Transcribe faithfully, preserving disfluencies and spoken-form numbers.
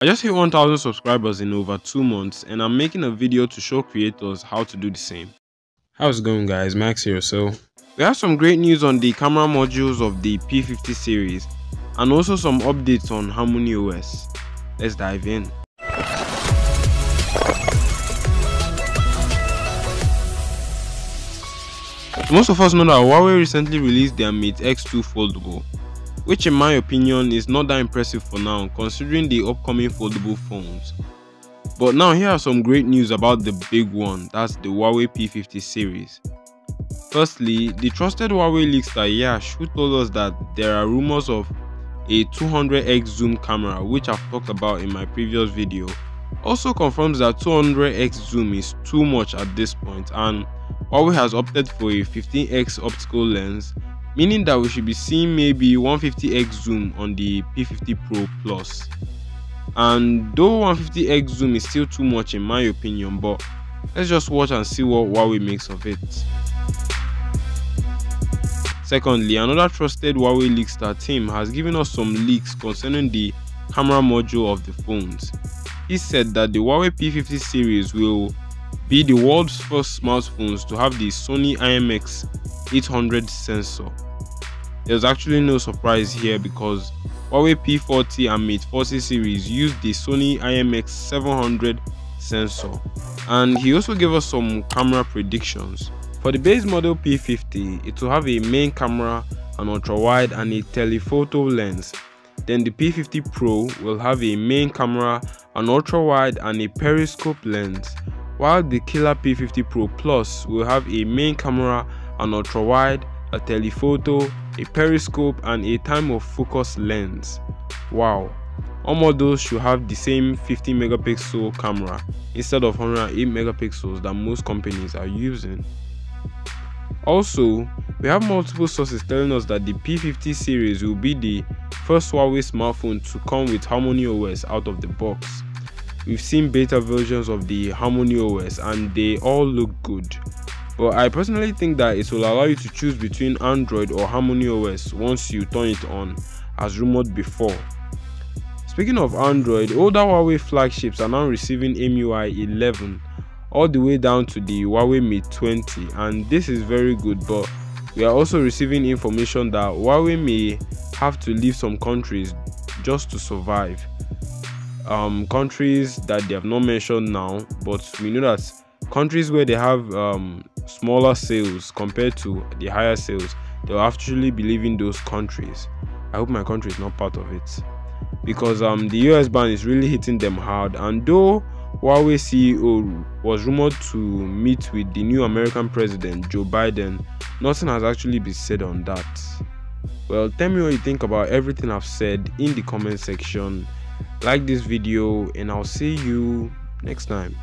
I just hit one thousand subscribers in over two months, and I'm making a video to show creators how to do the same. How's it going, guys? Max here. So we have some great news on the camera modules of the P fifty series, and also some updates on Harmony O S. Let's dive in. Most of us know that Huawei recently released their Mate X two foldable, which in my opinion is not that impressive for now considering the upcoming foldable phones. But now here are some great news about the big one, that's the Huawei P fifty series. Firstly, the trusted Huawei leakster Yashu told us that there are rumors of a two hundred X zoom camera, which I've talked about in my previous video. Also confirms that two hundred X zoom is too much at this point, and Huawei has opted for a fifteen X optical lens, meaning that we should be seeing maybe one fifty X zoom on the P fifty Pro Plus. And though one fifty X zoom is still too much in my opinion, but let's just watch and see what Huawei makes of it. Secondly, another trusted Huawei leakster team has given us some leaks concerning the camera module of the phones. He said that the Huawei P fifty series will be the world's first smartphones to have the Sony I M X eight hundred sensor. There's actually no surprise here because Huawei P forty and Mate forty series used the Sony I M X seven hundred sensor. And he also gave us some camera predictions. For the base model P fifty, it will have a main camera, an ultra-wide and a telephoto lens. Then the P fifty Pro will have a main camera, an ultra-wide and a periscope lens, while the killer P fifty Pro Plus will have a main camera, an ultra-wide, a telephoto, a periscope and a time of focus lens. Wow, all models should have the same fifty megapixel camera instead of one hundred eight megapixels that most companies are using. Also, we have multiple sources telling us that the P fifty series will be the first Huawei smartphone to come with Harmony O S out of the box. We've seen beta versions of the Harmony O S and they all look good, but I personally think that it will allow you to choose between Android or Harmony O S once you turn it on, as rumored before. Speaking of Android, older Huawei flagships are now receiving E M U I eleven all the way down to the Huawei Mate twenty, and this is very good, but we are also receiving information that Huawei may have to leave some countries just to survive. Um, countries that they have not mentioned now, but we know that countries where they have um, smaller sales compared to the higher sales, they'll actually be leaving those countries. I hope my country is not part of it, because um, the U S ban is really hitting them hard. And though Huawei C E O was rumored to meet with the new American president Joe Biden, nothing has actually been said on that. Well, tell me what you think about everything I've said in the comment section. Like this video, and I'll see you next time.